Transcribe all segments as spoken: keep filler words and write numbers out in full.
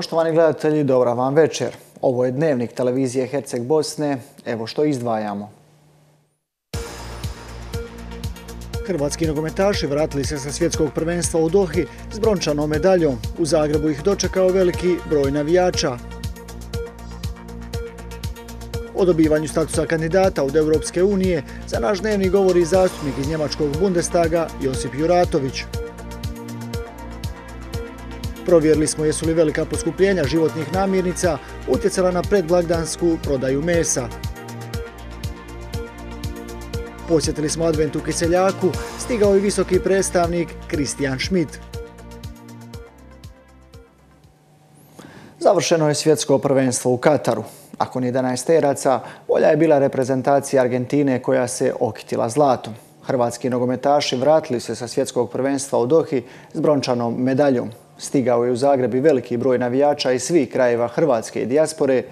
Poštovani gledatelji, dobra vam večer. Ovo je Dnevnik televizije Herceg-Bosne. Evo što izdvajamo. Hrvatski nogometaši vratili se sa svjetskog prvenstva u Dohi s brončanom medaljom. U Zagrebu ih dočekao veliki broj navijača. O dobivanju statusa kandidata od Europske unije za naš dnevni govori zastupnik iz njemačkog Bundestaga Josip Juratović. Provjerili smo jesu li velika poskupljenja životnih namirnica utjecala na predblagdansku prodaju mesa. Posjetili smo advent u Kiseljaku, stigao i visoki predstavnik Kristijan Šmit. Završeno je svjetsko prvenstvo u Kataru. Nakon jedanaesteraca, bolja je bila reprezentacija Argentine koja se okitila zlatom. Hrvatski nogometaši vratili se sa svjetskog prvenstva u Dohi s brončanom medaljom. Stigao je u Zagreb i veliki broj navijača iz svih krajeva hrvatske dijaspore.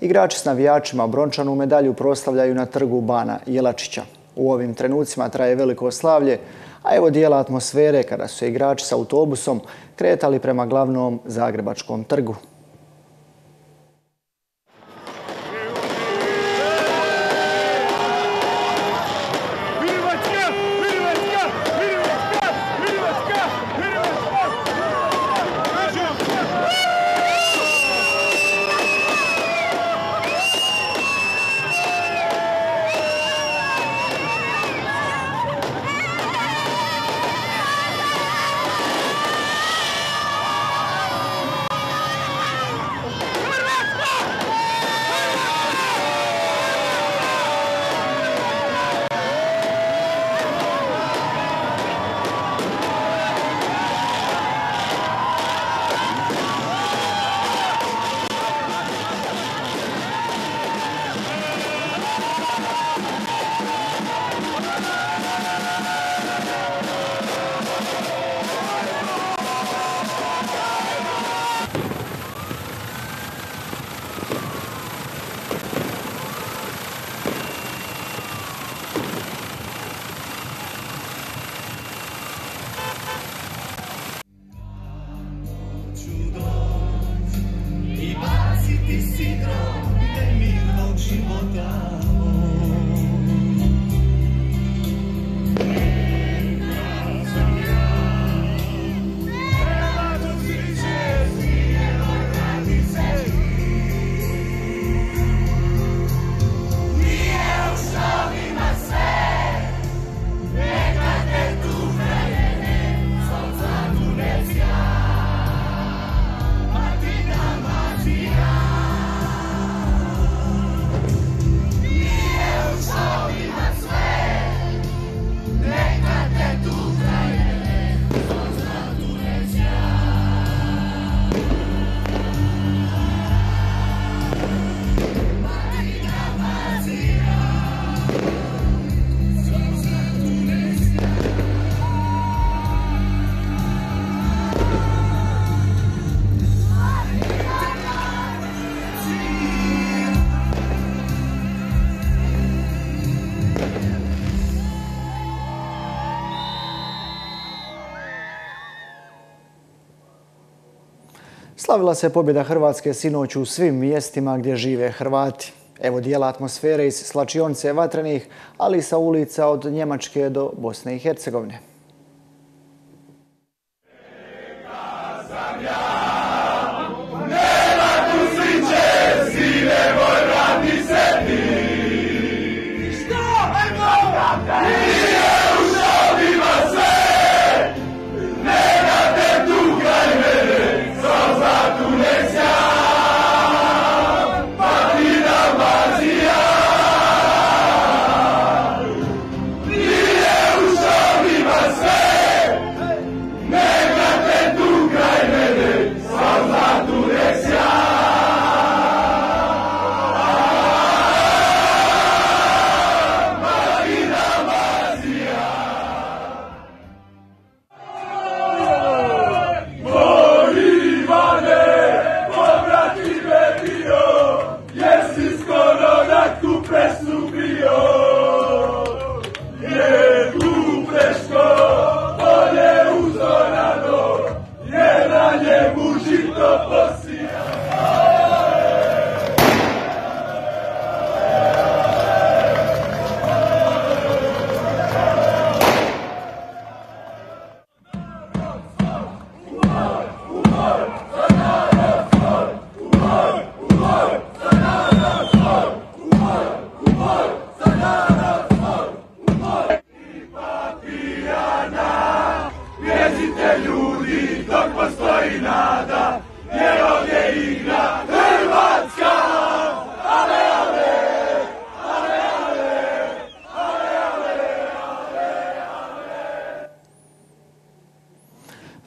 Igrači s navijačima brončanu medalju proslavljaju na trgu Bana Jelačića. U ovim trenucima traje veliko slavlje, a evo dijela atmosfere kada su se igrači s autobusom kretali prema glavnom zagrebačkom trgu. Slavila se pobjeda Hrvatske sinoć u svim mjestima gdje žive Hrvati. Evo dijela atmosfere iz slačionice Vatrenih, ali i sa ulica od Njemačke do Bosne i Hercegovine.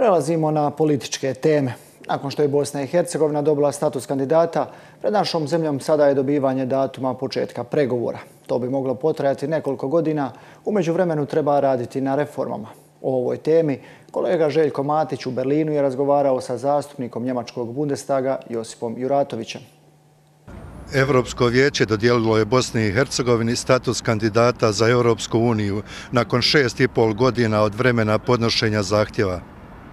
Prelazimo na političke teme. Nakon što je Bosna i Hercegovina dobila status kandidata, pred našom zemljom sada je dobivanje datuma početka pregovora. To bi moglo potrajati nekoliko godina, u međuvremenu treba raditi na reformama. O ovoj temi kolega Željko Matić u Berlinu je razgovarao sa zastupnikom njemačkog Bundestaga Josipom Juratovićem. Evropsko vijeće dodijelilo je Bosni i Hercegovini status kandidata za Europsku uniju nakon šest i pol godina od vremena podnošenja zahtjeva.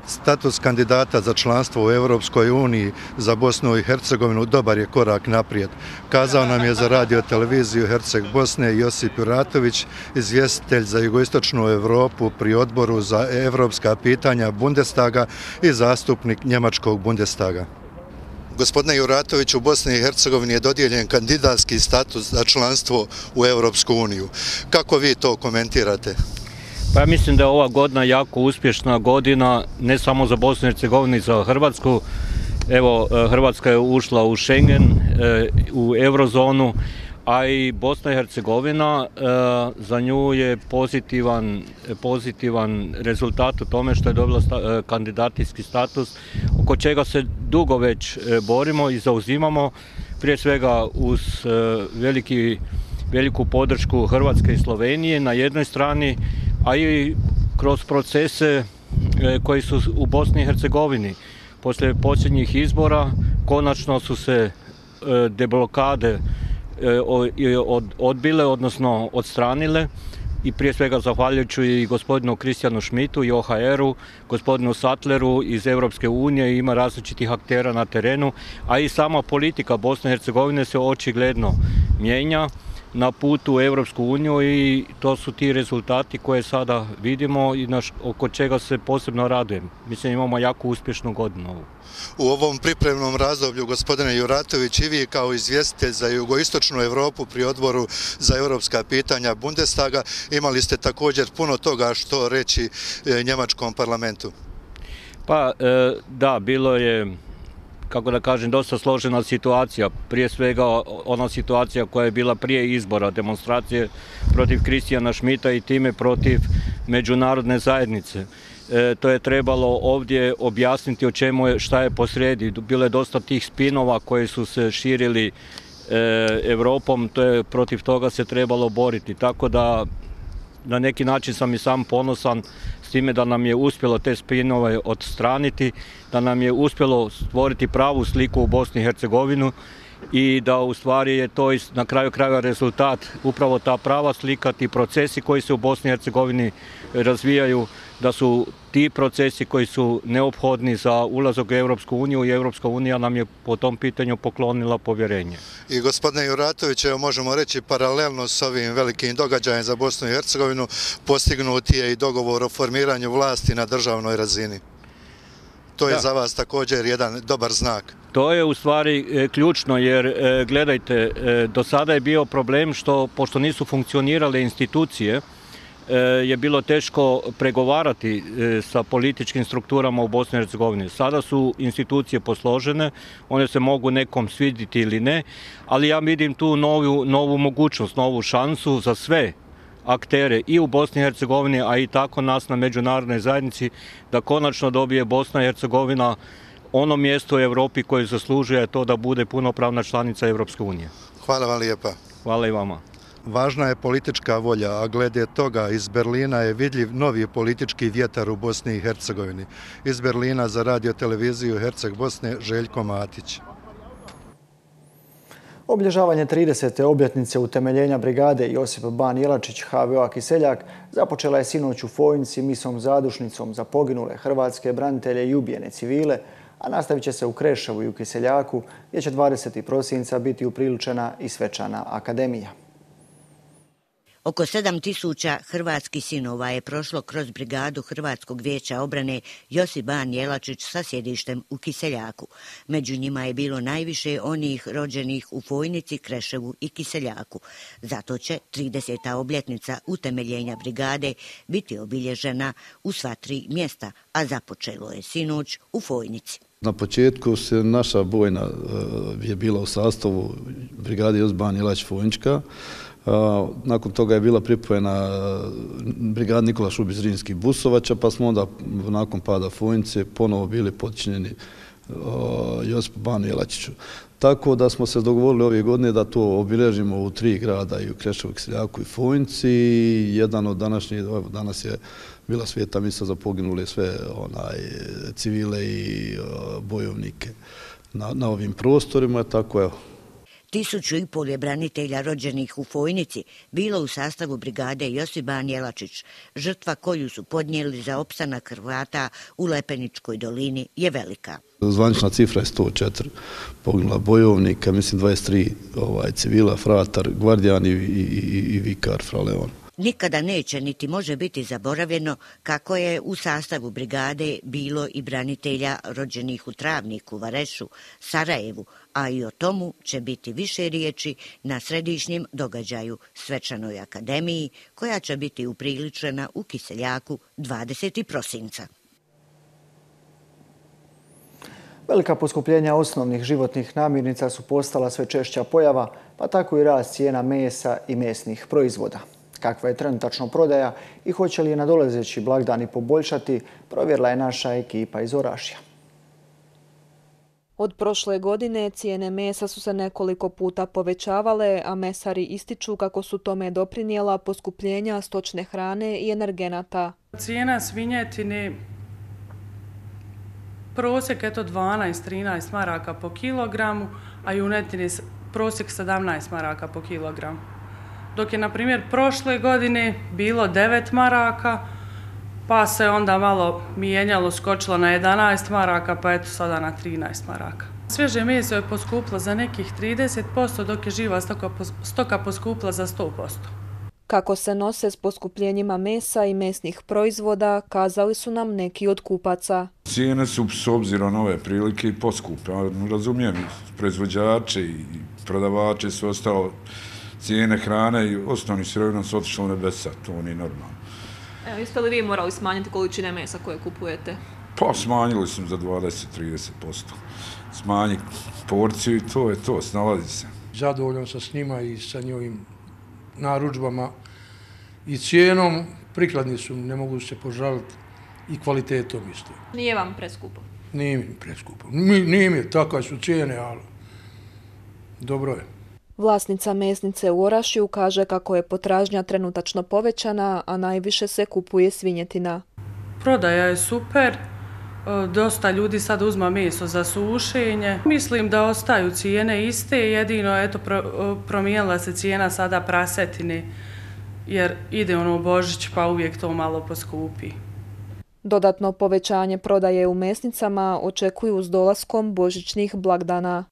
Status kandidata za članstvo u Europskoj uniji za Bosnu i Hercegovinu dobar je korak naprijed, kazao nam je za Radioteleviziju Herceg-Bosne Josip Juratović, izvjestitelj za jugoistočnu Evropu pri odboru za evropska pitanja Bundestaga i zastupnik njemačkog Bundestaga. Gospodine Juratović, u Bosni i Hercegovini je dodijeljen kandidatski status za članstvo u Europsku uniju. Kako vi to komentirate? Pa ja mislim da je ova godina jako uspješna godina, ne samo za Bosnu i Hercegovinu i za Hrvatsku. Evo, Hrvatska je ušla u Schengen, u eurozonu, a i Bosna i Hercegovina, za nju je pozitivan, pozitivan rezultat u tome što je dobila sta, kandidatski status, oko čega se dugo već borimo i zauzimamo, prije svega uz veliki, veliku podršku Hrvatske i Slovenije na jednoj strani, a i kroz procese koji su u Bosni i Hercegovini. Poslije posljednjih izbora konačno su se deblokade odbile, odnosno odstranile, i prije svega zahvaljujući i gospodinu Kristijanu Šmitu i O H R-u, gospodinu Sattleru iz Evropske unije, ima različitih aktera na terenu, a i sama politika Bosne i Hercegovine se očigledno mijenja na putu u Evropsku uniju, i to su ti rezultati koje sada vidimo i naš, oko čega se posebno radujem. Mislim, imamo jako uspješnu godinu. U ovom pripremnom razdoblju, gospodine Juratović, i vi kao izvjestitelj za jugoistočnu Evropu pri odboru za evropska pitanja Bundestaga imali ste također puno toga što reći njemačkom parlamentu. Pa da, bilo je, kako da kažem, dosta složena situacija. Prije svega ona situacija koja je bila prije izbora, demonstracije protiv Kristijana Šmita i time protiv međunarodne zajednice. E, to je trebalo ovdje objasniti o čemu je, šta je posrijedi. Bilo je dosta tih spinova koji su se širili e, Evropom, to je, protiv toga se trebalo boriti. Tako da na neki način sam i sam ponosan s time da nam je uspjelo te spinove odstraniti, da nam je uspjelo stvoriti pravu sliku u Bosni i Hercegovini, i da u stvari je to na kraju krajeva rezultat, upravo ta prava slika, ti procesi koji se u Bosni i Hercegovini razvijaju, da su ti procesi koji su neophodni za ulazak u Evropsku uniju, i Evropska unija nam je po tom pitanju poklonila povjerenje. I gospodine Juratović, možemo reći paralelno s ovim velikim događajem za Bosnu i Hercegovinu postignuti je i dogovor o formiranju vlasti na državnoj razini. To je za vas također jedan dobar znak. To je u stvari ključno, jer gledajte, do sada je bio problem što, pošto nisu funkcionirale institucije, je bilo teško pregovarati sa političkim strukturama u Bosni i Hercegovini. Sada su institucije posložene, one se mogu nekom sviditi ili ne, ali ja vidim tu novu, novu mogućnost, novu šansu za sve aktere i u Bosni i Hercegovini, a i tako nas na međunarodnoj zajednici, da konačno dobije Bosna i Hercegovina ono mjesto u Evropi koje zaslužuje, to da bude punopravna članica Evropske unije. Hvala vam lijepa. Hvala i vama. Važna je politička volja, a glede toga iz Berlina je vidljiv novi politički vjetar u Bosni i Hercegovini. Iz Berlina za Radioteleviziju Herceg-Bosne Željko Matić. Obilježavanje tridesete obljetnice utemeljenja brigade Josip Ban Jelačić H V O Kiseljak započela je sinoć u Fojnici misom zadušnicom za poginule hrvatske branitelje i ubijene civile, a nastavit će se u Kreševu i u Kiseljaku, gdje će dvadesetog prosinca biti upriličena i svečana akademija. Oko sedam tisuća hrvatskih sinova je prošlo kroz brigadu Hrvatskog vijeća obrane Josip Ban Jelačić sa sjedištem u Kiseljaku. Među njima je bilo najviše onih rođenih u Fojnici, Kreševu i Kiseljaku. Zato će trideseta obljetnica utemeljenja brigade biti obilježena u sva tri mjesta, a započelo je sinoć u Fojnici. Na početku se naša bojna je bila u sastavu brigade Josip Ban Jelačić Fojnička, Nakon toga je bila pripojena brigada Nikola Šubić Zrinski Busovača, pa smo onda nakon pada Fojnice ponovo bili podčinjeni Josipu Banu Jelačiću. Tako da smo se dogovorili ove godine da to obilježimo u tri grada, i u Kreševu, Kiseljaku i Fojnici. Jedan od današnjih, danas je bila sveta misa za poginule sve civile i bojovnike na ovim prostorima, tako evo. Tisuću i pol je branitelja rođenih u Fojnici bilo u sastavu brigade Josip Ban Jelačić. Žrtva koju su podnijeli za opstanak Hrvata u Lepeničkoj dolini je velika. Zvanična cifra je sto četiri poginula bojovnika, mislim dvadeset tri civila, fratar, gvardijan i vikar Fraleon. Nikada neće niti može biti zaboravljeno kako je u sastavu brigade bilo i branitelja rođenih u Travniku, Varešu, Sarajevu, a i o tomu će biti više riječi na središnjem događaju Svečanoj akademiji, koja će biti upriličena u Kiseljaku dvadesetog prosinca. Velika poskupljenja osnovnih životnih namirnica su postala sve češća pojava, pa tako i rast cijena mesa i mesnih proizvoda. Kakva je trenutačno prodaja i hoće li je nadolazeći blagdani poboljšati, provjerila je naša ekipa iz Orašja. Od prošle godine cijene mesa su se nekoliko puta povećavale, a mesari ističu kako su tome doprinijela poskupljenja stočne hrane i energenata. Cijena svinjetine prosjek je to dvanaest do trinaest maraka po kilogramu, a junetine prosjek sedamnaest maraka po kilogramu. Dok je, na primjer, prošle godine bilo devet maraka, pa se onda malo mijenjalo, skočilo na jedanaest maraka, pa eto sada na trinaest maraka. Svježe meso je poskupilo za nekih trideset posto, dok je živa stoka poskupila za sto posto. Kako se nose s poskupljenjima mesa i mesnih proizvoda, kazali su nam neki od kupaca. Cijene su s obzirom na ove prilike i poskupe. Razumijem, proizvođače i prodavače su ostalo... Cijene hrane i osnovni sirovina su otišli u nebesa, to nije normalno. Evo, jeste li vi morali smanjiti količine mesa koje kupujete? Pa, smanjili smo za dvadeset do trideset posto. Smanji porciju i to je to, snalazi se. Zadovoljan sam s njima i sa njihovim naručbama i cijenom. Prikladni su, ne mogu se požaliti, i kvalitetom isto. Nije vam preskupo? Nije mi preskupo. Nije mi, takve su cijene, ali dobro je. Vlasnica mesnice u Orašju kaže kako je potražnja trenutačno povećana, a najviše se kupuje svinjetina. Prodaja je super, dosta ljudi sad uzma meso za sušenje. Mislim da ostaju cijene iste, jedino eto promijenila se cijena sada prasetine, jer ide ono Božić pa uvijek to malo poskupi. Dodatno povećanje prodaje u mesnicama očekuju s dolaskom božićnih blagdana.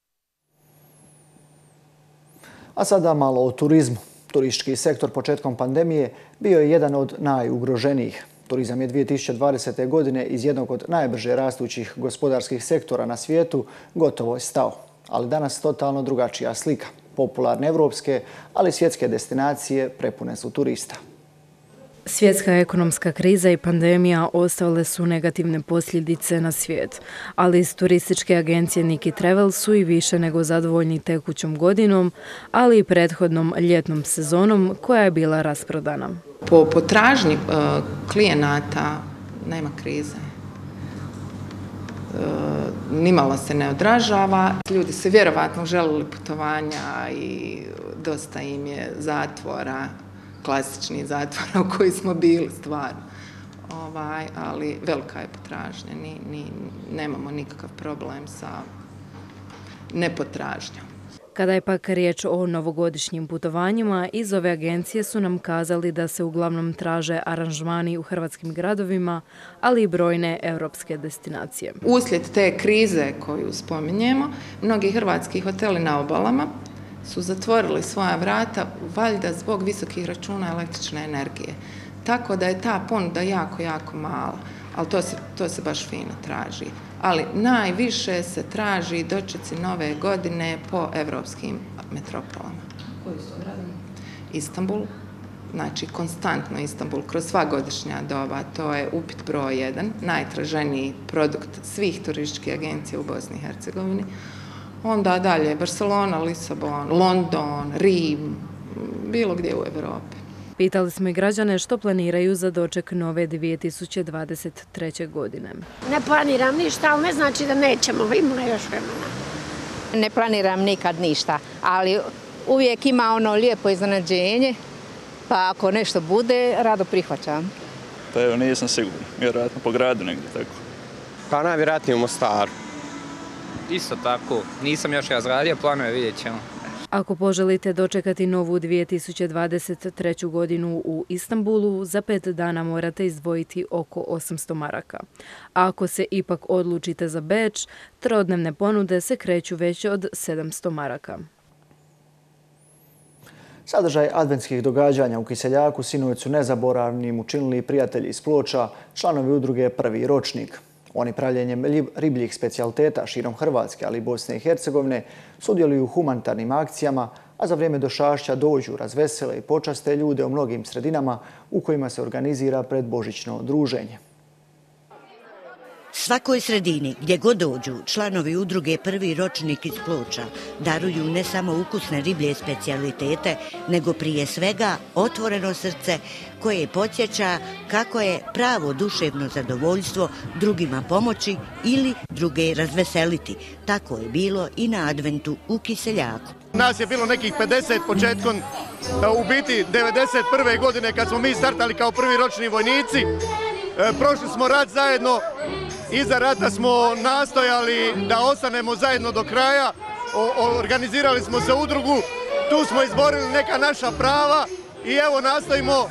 A sada malo o turizmu. Turistički sektor početkom pandemije bio je jedan od najugroženijih. Turizam je dvije tisuće dvadesete. godine iz jednog od najbrže rastućih gospodarskih sektora na svijetu gotovo je stao. Ali danas totalno drugačija slika. Popularne evropske, ali svjetske destinacije prepune su turista. Svjetska ekonomska kriza i pandemija ostavile su negativne posljedice na svijet, ali iz turističke agencije Niki Travel su i više nego zadovoljni tekućom godinom, ali i prethodnom ljetnom sezonom koja je bila rasprodana. Po potražnji klijenata nema krize. Nimalo se ne odražava. Ljudi su vjerovatno želili putovanja i dosta im je zatvora. Klasični zatvor u koji smo bili stvarno, ali velika je potražnja. Nemamo nikakav problem sa nepotražnjom. Kada je pak riječ o novogodišnjim putovanjima, iz ove agencije su nam kazali da se uglavnom traže aranžmani u hrvatskim gradovima, ali i brojne europske destinacije. Uslijed te krize koju spominjemo, mnogi hrvatski hoteli na obalama su zatvorili svoja vrata, valjda zbog visokih računa električne energije. Tako da je ta ponuda jako, jako mala, ali to se baš fino traži. Ali najviše se traži dočeci nove godine po evropskim metropolama. Koji su gradovi? Istanbul, znači konstantno Istanbul, kroz sva godišnja doba, to je upit broj jedan, najtraženiji produkt svih turističkih agencija u Bosni i Hercegovini. Onda dalje Barcelona, Lisabon, London, Rim, bilo gdje u Evropi. Pitali smo i građane što planiraju za doček nove dvije tisuće dvadeset treće. godine. Ne planiram ništa, ali ne znači da nećemo, ima još vremena. Ne planiram nikad ništa, ali uvijek ima ono lijepo iznenađenje, pa ako nešto bude, rado prihvaćam. Pa evo, nisam siguran, vjerojatno po gradu negdje tako. Pa najvjerojatnije u Mostaru. Isto tako, nisam još razradio planove, vidjet ćemo. Ako poželite dočekati novu dvije tisuće dvadeset treću. godinu u Istanbulu, za pet dana morate izdvojiti oko osamsto maraka. A ako se ipak odlučite za Beč, trodnevne ponude se kreću već od sedamsto maraka. Sadržaj adventskih događanja u Kiseljaku sinoć su nezaboravnim učinili prijatelji iz Ploča, članovi udruge Prvi ročnik. Oni pravljenjem ribljih specijaliteta širom Hrvatske, ali i Bosne i Hercegovine, sudjeluju u humanitarnim akcijama, a za vrijeme došašća dođu, razvesele i počaste ljude u mnogim sredinama u kojima se organizira predbožićno druženje. Svakoj sredini, gdje god dođu, članovi udruge Prvi ročnik iz Ploča daruju ne samo ukusne riblje specijalitete, nego prije svega otvoreno srce koje podsjeća kako je pravo duševno zadovoljstvo drugima pomoći ili druge razveseliti. Tako je bilo i na adventu u Kiseljaku. Nas je bilo nekih pedeset početkom, u biti devedeset prve. godine kad smo mi startali kao prvi ročni vojnici. Prošli smo rat zajedno. Iza rata smo nastojali da ostanemo zajedno do kraja, organizirali smo se udrugu, tu smo izborili neka naša prava i evo nastojimo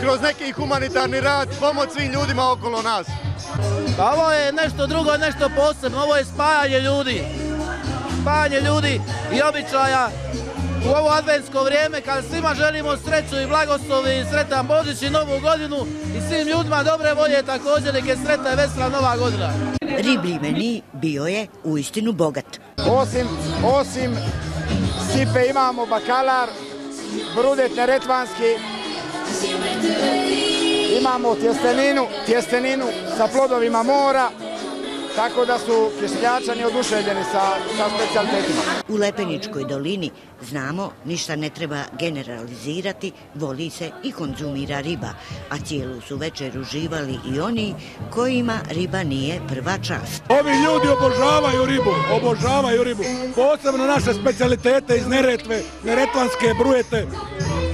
kroz neki humanitarni rad pomoći svim ljudima okolo nas. Ovo je nešto drugo, nešto posebno, ovo je spajanje ljudi, spajanje ljudi i običaja u ovo adventsko vrijeme kad svima želimo sreću i blagoslovi i sretan Božić i Novu godinu i svim ljudima dobre volje također neka je sretna i vesela Nova godina. Riblji meni bio je uistinu bogat. Osim, osim sipe imamo bakalar, brudet neretvanski, imamo tjesteninu, tjesteninu sa plodovima mora, tako da su kiseljačani oduševljeni sa specijalitetima. U Lepeničkoj dolini, znamo, ništa ne treba generalizirati, voli se i konzumira riba, a cijelu su večer uživali i oni kojima riba nije prva čast. Ovi ljudi obožavaju ribu, obožavaju ribu, posebno naše specialitete iz Neretve, neretvanske brujete,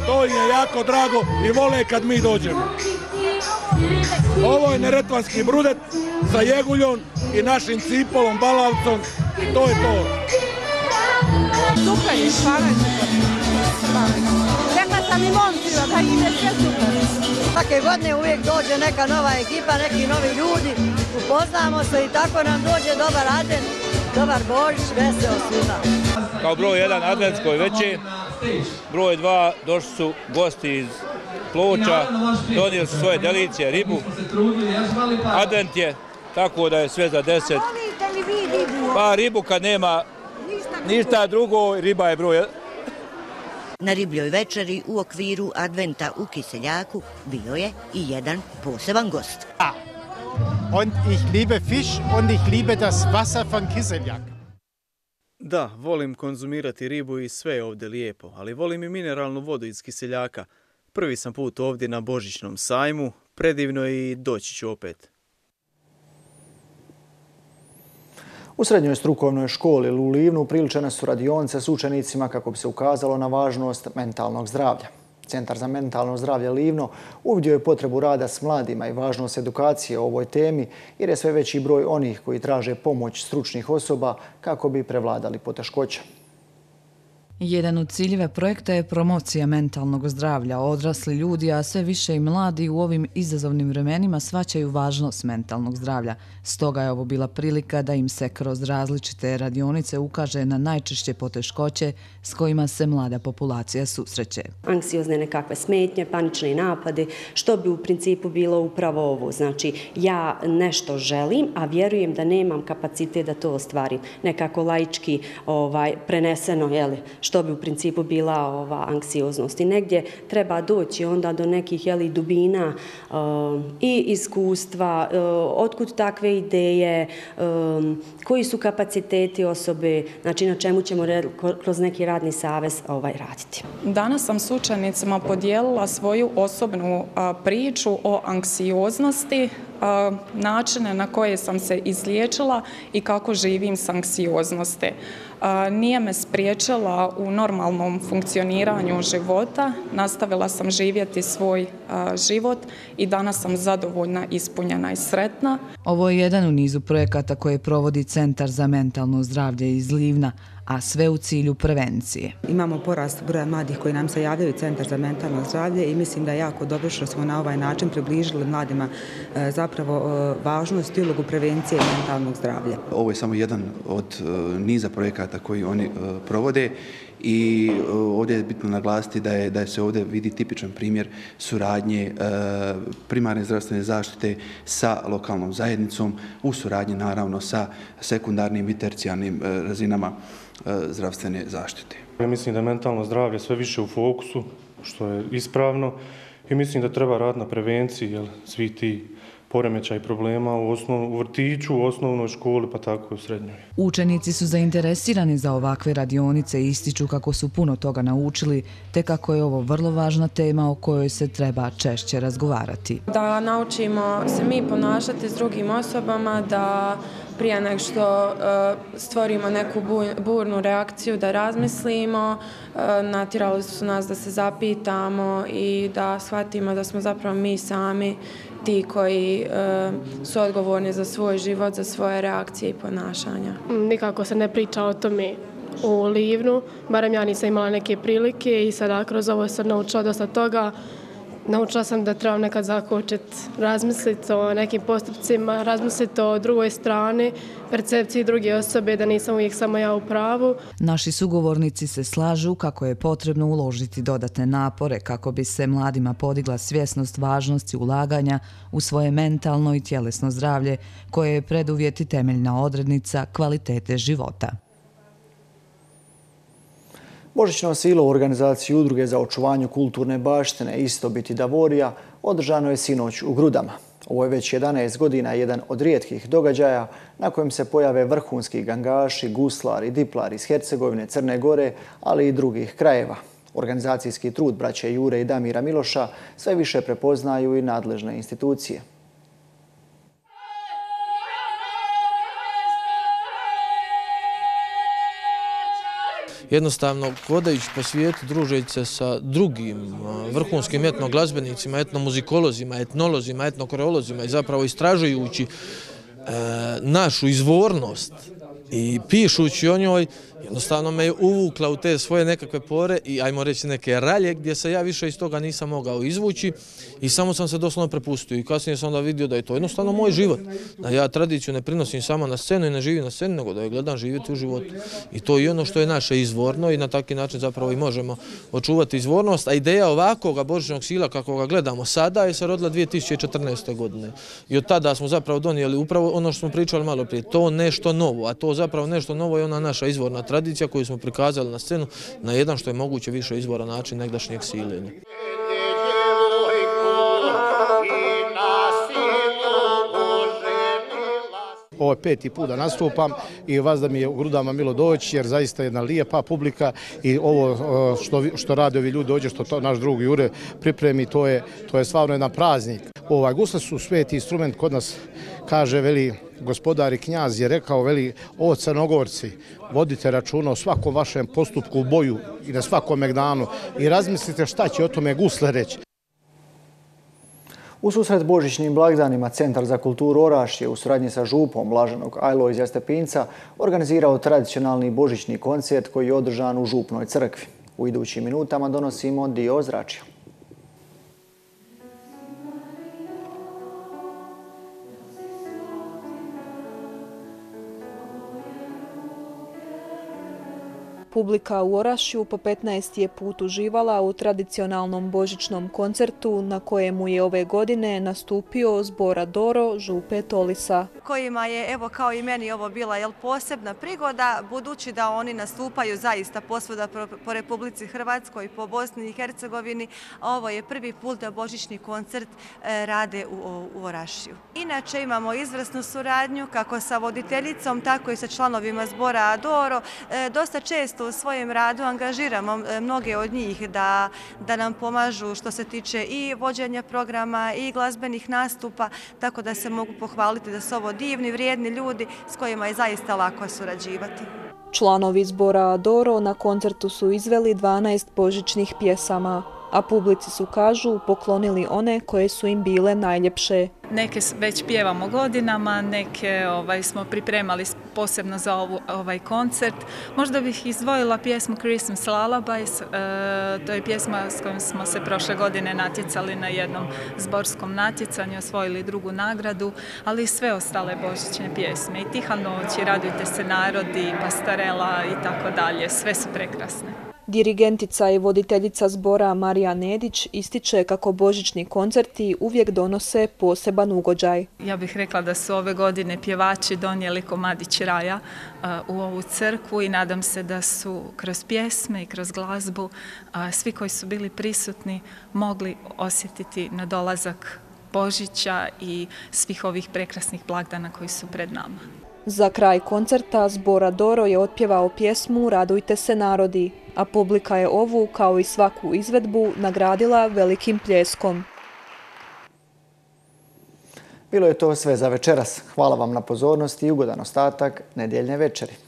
to im je jako drago i vole kad mi dođemo. Ovo je neretvanski brudet sa jeguljom i našim cipolom, balavcom i to je to. Super je, hvala je super. Rekla sam i momcima da im je sve super. Svake godine uvijek dođe neka nova ekipa, neki novi ljudi, upoznamo se i tako nam dođe dobar advent, dobar Božić, veseo svima. Kao broj jedan adventskoj veći, broj dva došli su gosti iz Ploča, donijeli su svoje delicije, ribu, advent je, tako da je sve za deset. Pa ribu kad nema ništa drugo, riba je broj. Na ribljoj večeri u okviru adventa u Kiseljaku bio je i jedan poseban gost. Und ich liebe Fisch und ich liebe das Wasser von Kiseljak. Da, volim konzumirati ribu i sve je ovdje lijepo, ali volim i mineralnu vodu iz Kiseljaka. Prvi sam put ovdje na Božićnom sajmu, predivno i doći ću opet. U srednjoj strukovnoj školi u Livnu priličene su radionice s učenicima kako bi se ukazalo na važnost mentalnog zdravlja. Centar za mentalno zdravlje Livno uvidio je potrebu rada s mladima i važnost edukacije o ovoj temi jer je sve veći broj onih koji traže pomoć stručnih osoba kako bi prevladali poteškoće. Jedan od ciljeva projekta je promocija mentalnog zdravlja. Odrasli ljudi, a sve više i mladi u ovim izazovnim vremenima shvaćaju važnost mentalnog zdravlja. Stoga je ovo bila prilika da im se kroz različite radionice ukaže na najčešće poteškoće s kojima se mlada populacija susreće. Anksiozne nekakve smetnje, panični napadi, što bi u principu bilo upravo ovo. Znači, ja nešto želim, a vjerujem da nemam kapacitet da to ostvarim. Nekako laički preneseno, jel' što bi u principu bila ova anksioznost. I negdje treba doći onda do nekih jeli, dubina i iskustva, otkud takve ideje, koji su kapaciteti osobe, znači na čemu ćemo kroz neki radni savez ovaj, raditi. Danas sam s učenicima podijelila svoju osobnu priču o anksioznosti, načine na koje sam se izliječila i kako živim s anksioznosti. Nije me spriječila u normalnom funkcioniranju života, nastavila sam živjeti svoj život i danas sam zadovoljna, ispunjena i sretna. Ovo je jedan u nizu projekata koje provodi Centar za mentalno zdravlje iz Livna, a sve u cilju prevencije. Imamo porast broja mladih koji nam se javljaju u Centar za mentalno zdravlje i mislim da je jako dobro što smo na ovaj način približili mladima zapravo važnost i ulogu prevencije mentalnog zdravlja. Ovo je samo jedan od niza projekata koji oni provode i ovdje je bitno naglasiti da je, da se ovdje vidi tipičan primjer suradnje primarne zdravstvene zaštite sa lokalnom zajednicom u suradnji naravno sa sekundarnim i tercijarnim razinama zdravstvene zaštite. Ja mislim da je mentalno zdravlje sve više u fokusu, što je ispravno, i mislim da treba raditi na prevenciji, jer svi ti poremećaj problema u, osnovu, u vrtiću, u osnovnoj školi, pa tako i u srednjoj. Učenici su zainteresirani za ovakve radionice i ističu kako su puno toga naučili, te kako je ovo vrlo važna tema o kojoj se treba češće razgovarati. Da naučimo se mi ponašati s drugim osobama, da prije nego što stvorimo neku burnu reakciju, da razmislimo, natjerali su nas da se zapitamo i da shvatimo da smo zapravo mi sami ti koji su odgovorni za svoj život, za svoje reakcije i ponašanja. Nikako se ne priča o tome u Livnu, barem ja nisam imala neke prilike i sada kroz ovo sam naučila dosta toga. Naučila sam da trebam nekad zakočiti, razmisliti o nekim postupcima, razmisliti o drugoj strani, percepciji druge osobe, da nisam uvijek samo ja u pravu. Naši sugovornici se slažu kako je potrebno uložiti dodatne napore kako bi se mladima podigla svjesnost važnosti ulaganja u svoje mentalno i tjelesno zdravlje, koje je preduvjet i temeljna odrednica kvalitete života. Božićno silo u organizaciji Udruge za očuvanje kulturne baštine Istobiti Davorija održano je sinoć u Grudama. Ovo je već jedanaest godina jedan od rijetkih događaja na kojem se pojave vrhunski gangaši, guslari, diplari iz Hercegovine, Crne Gore, ali i drugih krajeva. Organizacijski trud braće Jure i Damira Miloša sve više prepoznaju i nadležne institucije. Jednostavno, hodajući po svijetu, družeći se sa drugim vrhunskim etnoglazbenicima, etnomuzikolozima, etnolozima, etnokoreolozima i zapravo istražujući e, našu izvornost i pišući o njoj, jednostavno me je uvukla u te svoje nekakve pore i, ajmo reći, neke ralje gdje se ja više iz toga nisam mogao izvući i samo sam se doslovno prepustio i kasnije sam onda vidio da je to jednostavno moj život. Da ja tradiciju ne prinosim samo na scenu i ne živim na scenu, nego da je gledam živjeti u životu. I to je ono što je naše izvorno i na taki način zapravo i možemo očuvati izvornost. A ideja ovakvog božićnog sila kako ga gledamo sada je se rodila dvije tisuće četrnaeste godine. I od tada smo zapravo donijeli upravo ono što smo pričali malo prije, to nešto novo, a to zapravo nešto novo je ona naša izvorna tradicija. tradicija koju smo prikazali na scenu na jedan što je moguće više izvoran način negdašnjeg siljenja. Ovo je peti put da nastupam i vas da mi je u Grudama milo doći, jer zaista je jedna lijepa publika i ovo što rade ovi ljudi dođe, što naš drug Jure pripremi, to je stvarno jedan praznik. Gusle su sveti instrument kod nas, kaže veli gospodar i knjaz je rekao, veli, o Crnogorci, vodite računa o svakom vašem postupku u boju i na svakom megdanu i razmislite šta će o tome gusle reći. U susret božićnim blagdanima Centar za kulturu Oraš je u suradnji sa župom Blaženog Alojzija Stepinca organizirao tradicionalni božićni koncert koji je održan u župnoj crkvi. U idućim minutama donosimo dio ozračja. Publika u Orašju po petnaesti je put uživala u tradicionalnom božićnom koncertu na kojemu je ove godine nastupio Zbor Adoro Župe Tolisa. Kojima je, evo kao i meni, ovo bila jel, posebna prigoda, budući da oni nastupaju zaista posvuda po Republici Hrvatskoj, po Bosni i Hercegovini, a ovo je prvi put da božićni koncert e, rade u, u Orašju. Inače imamo izvrsnu suradnju kako sa voditeljicom, tako i sa članovima Zbora Adoro. E, dosta često u svojem radu angažiramo mnoge od njih da, da nam pomažu što se tiče i vođenja programa i glazbenih nastupa, tako da se mogu pohvaliti da su ovo divni, vrijedni ljudi s kojima je zaista lako surađivati. Članovi Zbora Adoro na koncertu su izveli dvanaest božićnih pjesama, a publici su, kažu, poklonili one koje su im bile najljepše. Neke već pjevamo godinama, neke ovaj, smo pripremali posebno za ovu, ovaj koncert. Možda bih izdvojila pjesmu Christmas Lullabies, e, to je pjesma s kojom smo se prošle godine natjecali na jednom zborskom natjecanju, osvojili drugu nagradu, ali i sve ostale božićne pjesme. I Tiha noć, i Radujte se narodi, Pastarela i tako dalje, sve su prekrasne. Dirigentica i voditeljica zbora Marija Nedić ističe kako božićni koncerti uvijek donose poseban ugođaj. Ja bih rekla da su ove godine pjevači donijeli komadić raja u ovu crkvu i nadam se da su kroz pjesme i kroz glazbu svi koji su bili prisutni mogli osjetiti nadolazak Božića i svih ovih prekrasnih blagdana koji su pred nama. Za kraj koncerta Zbor Adoro je otpjevao pjesmu Radujte se narodi, a publika je ovu, kao i svaku izvedbu, nagradila velikim pljeskom. Bilo je to sve za večeras. Hvala vam na pozornosti i ugodan ostatak nedjeljne večeri.